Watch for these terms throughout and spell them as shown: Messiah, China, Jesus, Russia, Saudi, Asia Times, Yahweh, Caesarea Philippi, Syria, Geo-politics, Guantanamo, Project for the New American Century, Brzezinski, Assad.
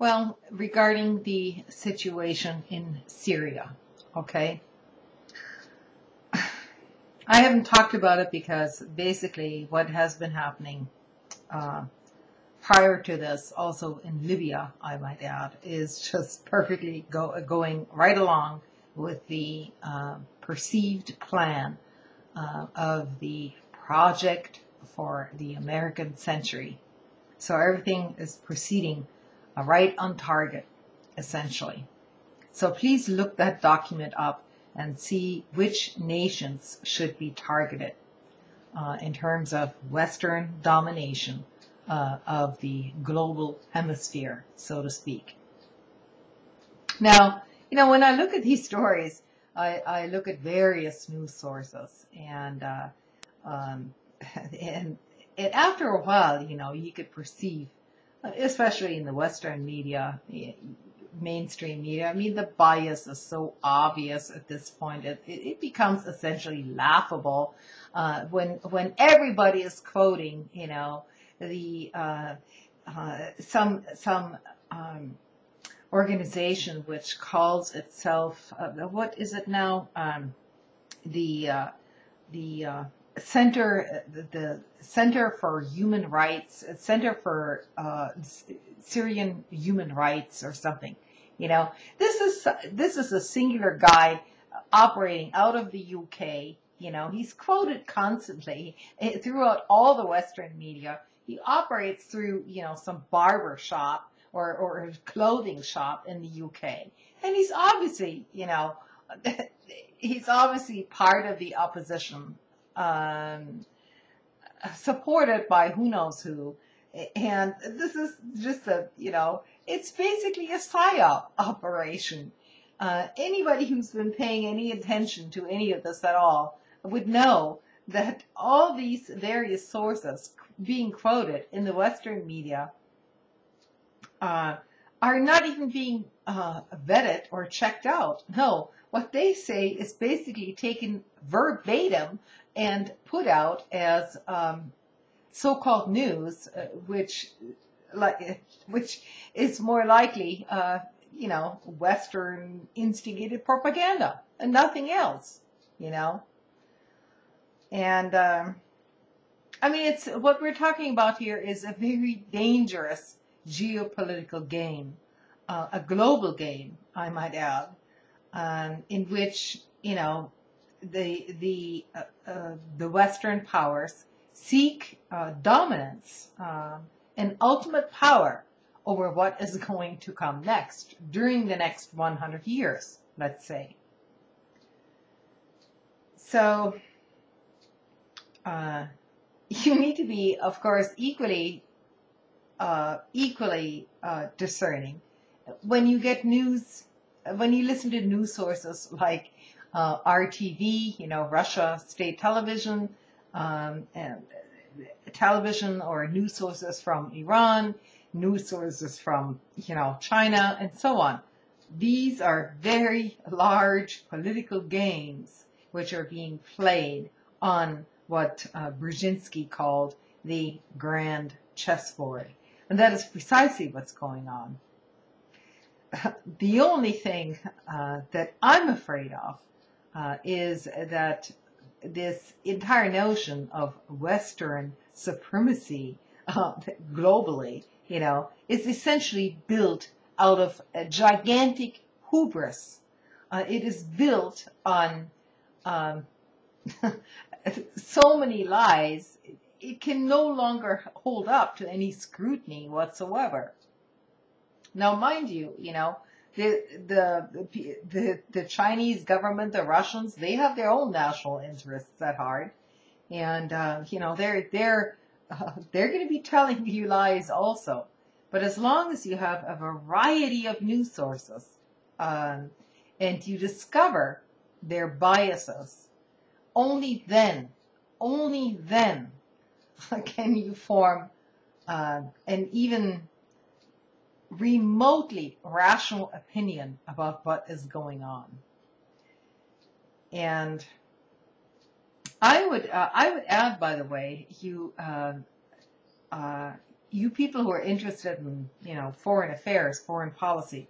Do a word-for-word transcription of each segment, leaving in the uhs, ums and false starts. Well, regarding the situation in Syria, okay? I haven't talked about it because basically what has been happening uh, prior to this, also in Libya, I might add, is just perfectly go, going right along with the uh, perceived plan uh, of the Project for the American Century. So everything is proceeding uh, right on target, essentially. So please look that document up and see which nations should be targeted uh, in terms of Western domination uh, of the global hemisphere, so to speak. Now, you know, when I look at these stories, I, I look at various news sources, and uh, um, and and after a while, you know, you could perceive, especially in the Western media, mainstream media, I mean, the bias is so obvious at this point. It, it becomes essentially laughable uh, when when everybody is quoting, you know, the uh, uh, some some um, organization which calls itself uh, what is it now? Um, the uh, the uh, Center the Center for Human Rights, Center for uh, Syrian Human Rights or something. You know, this is this is a singular guy operating out of the U K. You know, he's quoted constantly throughout all the Western media. He operates through, you know, some barber shop or or a clothing shop in the U K, and he's obviously, you know, he's obviously part of the opposition. Um, supported by who knows who, and this is just a, you know, it's basically a psyop operation. Uh, anybody who's been paying any attention to any of this at all would know that all these various sources being quoted in the Western media uh, are not even being uh, vetted or checked out. No, what they say is basically taken verbatim and put out as um, so-called news, uh, which, like, which is more likely, uh, you know, Western instigated propaganda and nothing else, you know. And um, I mean, it's what we're talking about here is a very dangerous geopolitical game, uh, a global game, I might add, um, in which, you know, the the uh, uh, the Western powers seek uh, dominance uh, and ultimate power over what is going to come next during the next one hundred years, let's say. So uh, you need to be, of course, equally uh, equally uh, discerning when you get news, when you listen to news sources like Uh, R T V, you know, Russia state television, um, and television or news sources from Iran, news sources from, you know, China, and so on. These are very large political games which are being played on what uh, Brzezinski called the grand chessboard. And that is precisely what's going on. The only thing uh, that I'm afraid of Uh, is that this entire notion of Western supremacy uh, globally, you know, is essentially built out of a gigantic hubris. Uh, it is built on um, so many lies, it can no longer hold up to any scrutiny whatsoever. Now, mind you, you know, The, the the the Chinese government, the Russians, they have their own national interests at heart, and uh, you know they're they're uh, they're going to be telling you lies also. But as long as you have a variety of news sources um, and you discover their biases, only then, only then, can you form uh, an even remotely rational opinion about what is going on. And I would uh, I would add, by the way, you uh, uh, you people who are interested in, you know, foreign affairs, foreign policy,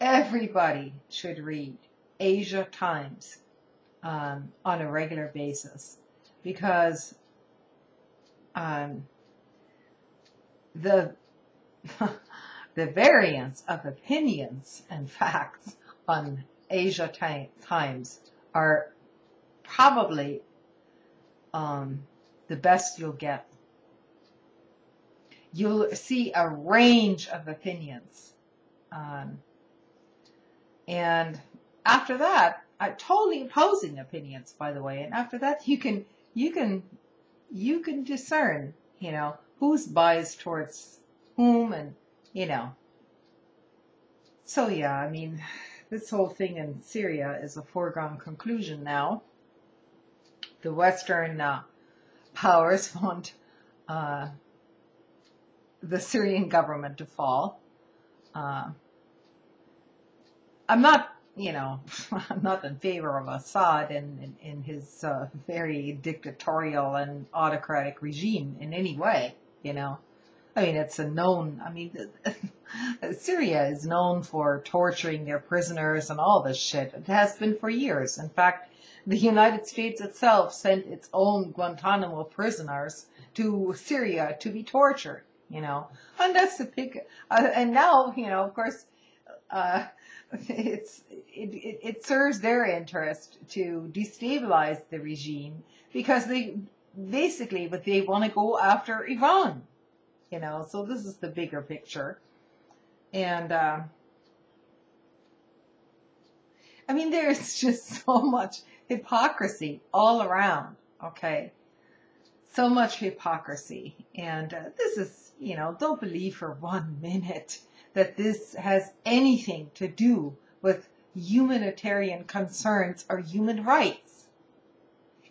everybody should read Asia Times um, on a regular basis, because um, the the variance of opinions and facts on Asia Times are probably um, the best you'll get. You'll see a range of opinions. Um, and after that, uh, totally opposing opinions, by the way. And after that, you can, you can, you can discern, you know, who's biased towards whom, and, you know. So, yeah, I mean, this whole thing in Syria is a foregone conclusion now. The Western uh, powers want uh, the Syrian government to fall. Uh, I'm not, you know, I'm not in favor of Assad and in, in, in his uh, very dictatorial and autocratic regime in any way, you know. I mean, it's a known, I mean, Syria is known for torturing their prisoners and all this shit. It has been for years. In fact, the United States itself sent its own Guantanamo prisoners to Syria to be tortured, you know. And that's the big, uh, and now, you know, of course, uh, it's, it, it, it serves their interest to destabilize the regime, because they basically, but they want to go after Iran, you know. So this is the bigger picture. And, uh, I mean, there's just so much hypocrisy all around, okay? So much hypocrisy. And uh, this is, you know, don't believe for one minute that this has anything to do with humanitarian concerns or human rights.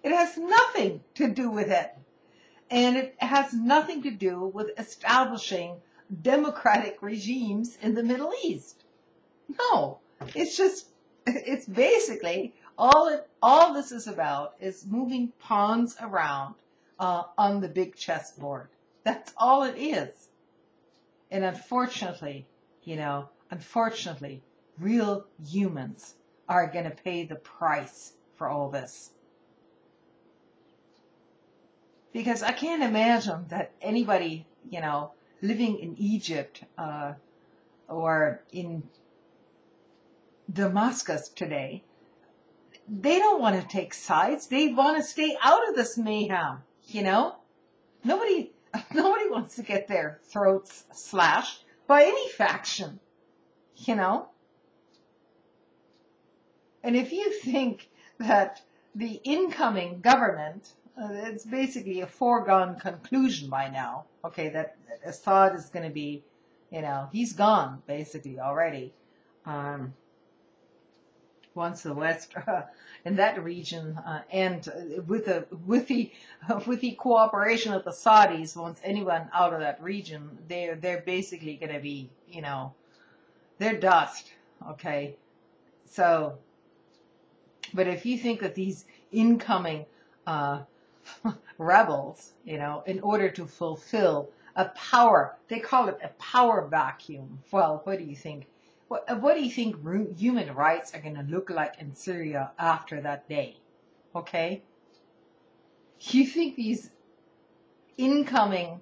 It has nothing to do with it. And it has nothing to do with establishing democratic regimes in the Middle East. No, it's just, it's basically, all it, all this is about is moving pawns around uh, on the big chessboard. That's all it is. And unfortunately, you know, unfortunately, real humans are going to pay the price for all this. Because I can't imagine that anybody, you know, living in Egypt uh, or in Damascus today, they don't want to take sides. They want to stay out of this mayhem, you know. Nobody, nobody wants to get their throats slashed by any faction, you know. And if you think that the incoming government, uh, it's basically a foregone conclusion by now, okay, that Assad is going to be, you know, he's gone basically already. Um, once the West uh, in that region, uh, and uh, with the with the uh, with the cooperation of the Saudis, once anyone out of that region, they're they're basically going to be, you know, they're dust. Okay, so, but if you think that these incoming uh, rebels, you know, in order to fulfill a power, they call it a power vacuum. Well, what do you think? What, what do you think human rights are going to look like in Syria after that day? Okay? You think these incoming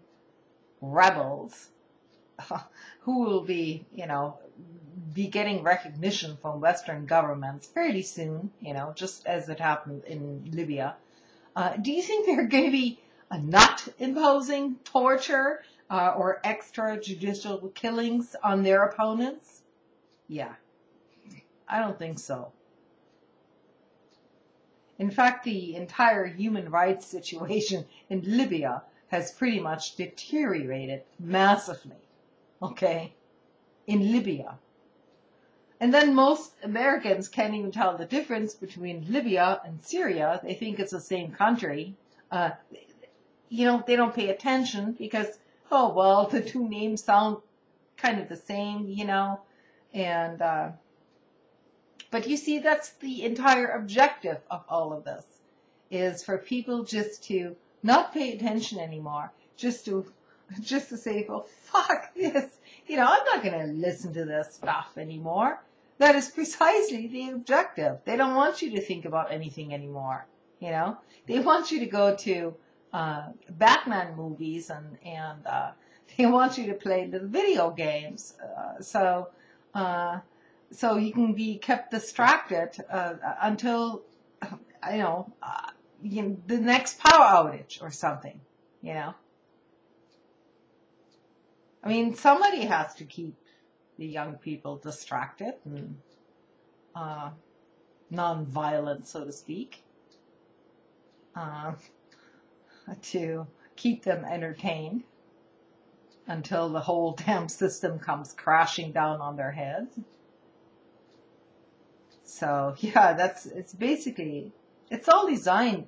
rebels uh, who will be, you know, be getting recognition from Western governments fairly soon, you know, just as it happened in Libya, uh, do you think they're going to be uh, not imposing torture uh, or extrajudicial killings on their opponents? Yeah, I don't think so. In fact, the entire human rights situation in Libya has pretty much deteriorated massively, okay, in Libya. And then most Americans can't even tell the difference between Libya and Syria. They think it's the same country. Uh, you know, they don't pay attention because, oh, well, the two names sound kind of the same, you know. And, uh, but you see, that's the entire objective of all of this, is for people just to not pay attention anymore, just to just to say, well, fuck this. You know, I'm not going to listen to this stuff anymore. That is precisely the objective. They don't want you to think about anything anymore. You know, they want you to go to uh, Batman movies and, and uh, they want you to play little video games. Uh, so, uh, so you can be kept distracted uh, until, you know, uh, you know, the next power outage or something, you know. I mean, somebody has to keep the young people distracted and uh, non-violent, so to speak, uh, to keep them entertained until the whole damn system comes crashing down on their heads. So, yeah, that's, it's basically, it's all designed.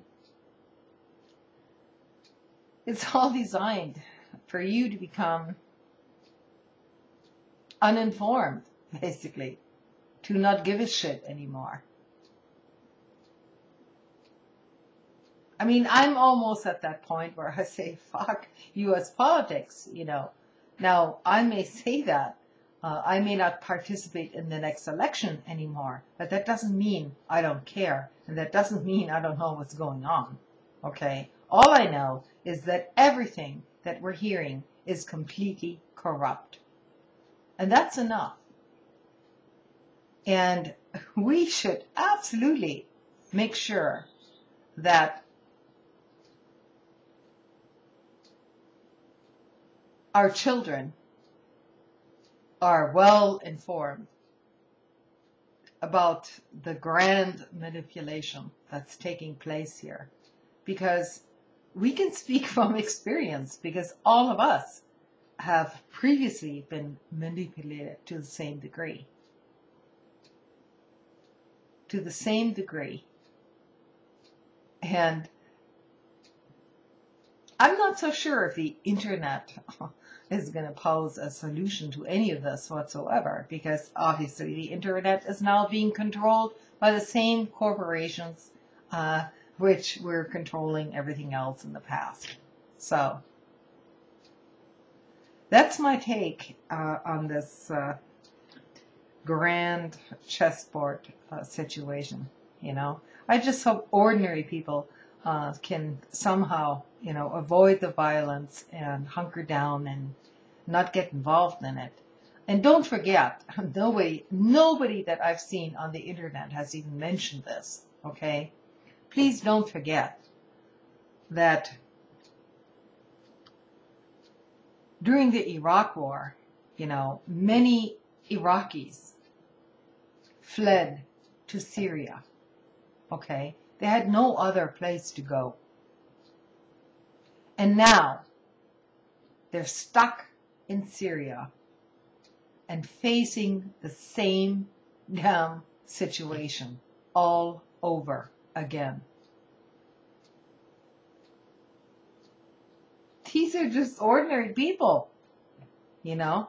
It's all designed for you to become uninformed, basically, to not give a shit anymore. I mean, I'm almost at that point where I say, fuck U S politics, you know. Now, I may say that. Uh, I may not participate in the next election anymore, but that doesn't mean I don't care, and that doesn't mean I don't know what's going on, okay? All I know is that everything that we're hearing is completely corrupt. And that's enough. And we should absolutely make sure that our children are well informed about the grand manipulation that's taking place here. Because we can speak from experience, because all of us have previously been manipulated to the same degree. To the same degree. And I'm not so sure if the internet is going to pose a solution to any of this whatsoever, because obviously the internet is now being controlled by the same corporations uh, which were controlling everything else in the past. So that's my take uh, on this uh, grand chessboard uh, situation, you know. I just hope ordinary people uh, can somehow, you know, avoid the violence and hunker down and not get involved in it. And don't forget, nobody, nobody that I've seen on the internet has even mentioned this, okay? Please don't forget that during the Iraq War, you know, many Iraqis fled to Syria, okay? They had no other place to go. And now they're stuck in Syria and facing the same damn situation all over again. These are just ordinary people, you know?